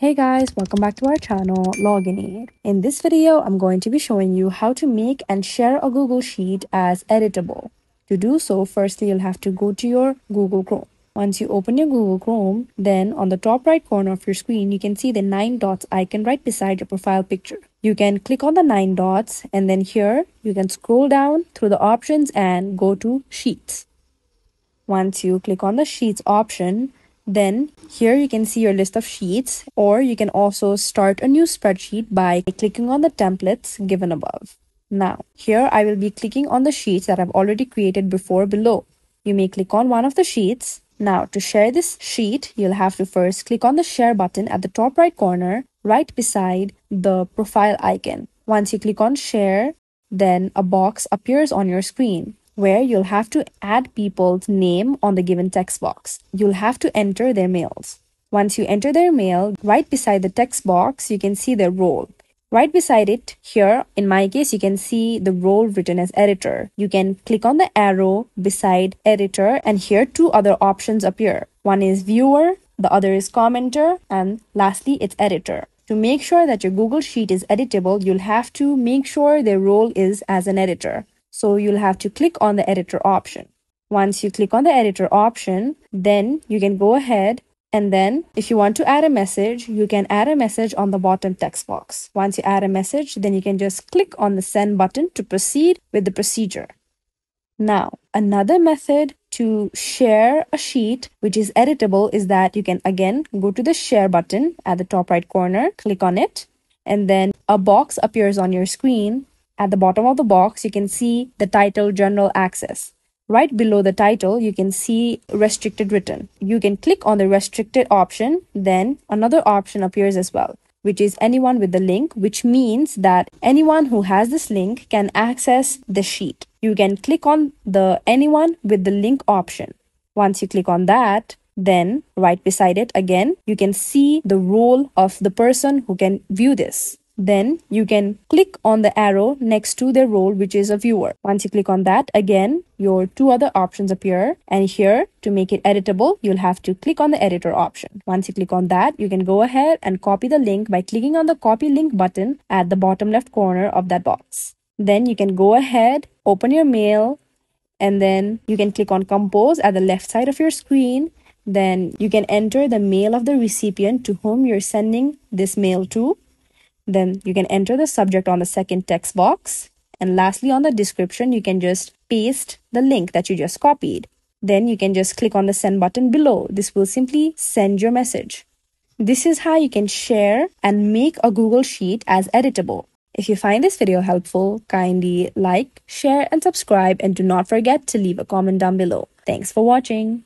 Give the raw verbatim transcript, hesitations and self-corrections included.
Hey guys, welcome back to our channel Loginaid. In this video, I'm going to be showing you how to make and share a Google Sheet as editable. To do so, firstly, you'll have to go to your Google Chrome. Once you open your Google Chrome, then on the top right corner of your screen, you can see the nine dots icon right beside your profile picture. You can click on the nine dots and then here you can scroll down through the options and go to Sheets. Once you click on the Sheets option, then here you can see your list of sheets, or you can also start a new spreadsheet by clicking on the templates given above. Now, here I will be clicking on the sheets that I've already created before below. You may click on one of the sheets. Now, to share this sheet, you'll have to first click on the share button at the top right corner, right beside the profile icon. Once you click on share, then a box appears on your screen, where you'll have to add people's name on the given text box. You'll have to enter their mails. Once you enter their mail, right beside the text box, you can see their role. Right beside it, here, in my case, you can see the role written as editor. You can click on the arrow beside editor, and here two other options appear. One is viewer, the other is commenter, and lastly, it's editor. To make sure that your Google Sheet is editable, you'll have to make sure their role is as an editor. So you'll have to click on the editor option. Once you click on the editor option, then you can go ahead and then if you want to add a message, you can add a message on the bottom text box. Once you add a message, then you can just click on the send button to proceed with the procedure. Now, another method to share a sheet which is editable is that you can again go to the share button at the top right corner, click on it, and then a box appears on your screen. At the bottom of the box, you can see the title General Access. Right below the title, you can see Restricted Written. You can click on the Restricted option. Then another option appears as well, which is Anyone with the Link, which means that anyone who has this link can access the sheet. You can click on the Anyone with the Link option. Once you click on that, then right beside it again, you can see the role of the person who can view this. Then you can click on the arrow next to their role, which is a viewer. Once you click on that, again, your two other options appear. And here, to make it editable, you'll have to click on the editor option. Once you click on that, you can go ahead and copy the link by clicking on the copy link button at the bottom left corner of that box. Then you can go ahead, open your mail, and then you can click on compose at the left side of your screen. Then you can enter the mail of the recipient to whom you're sending this mail to. Then you can enter the subject on the second text box. And lastly, on the description, you can just paste the link that you just copied. Then you can just click on the send button below. This will simply send your message. This is how you can share and make a Google Sheet as editable. If you find this video helpful, kindly like, share, and subscribe. And do not forget to leave a comment down below. Thanks for watching.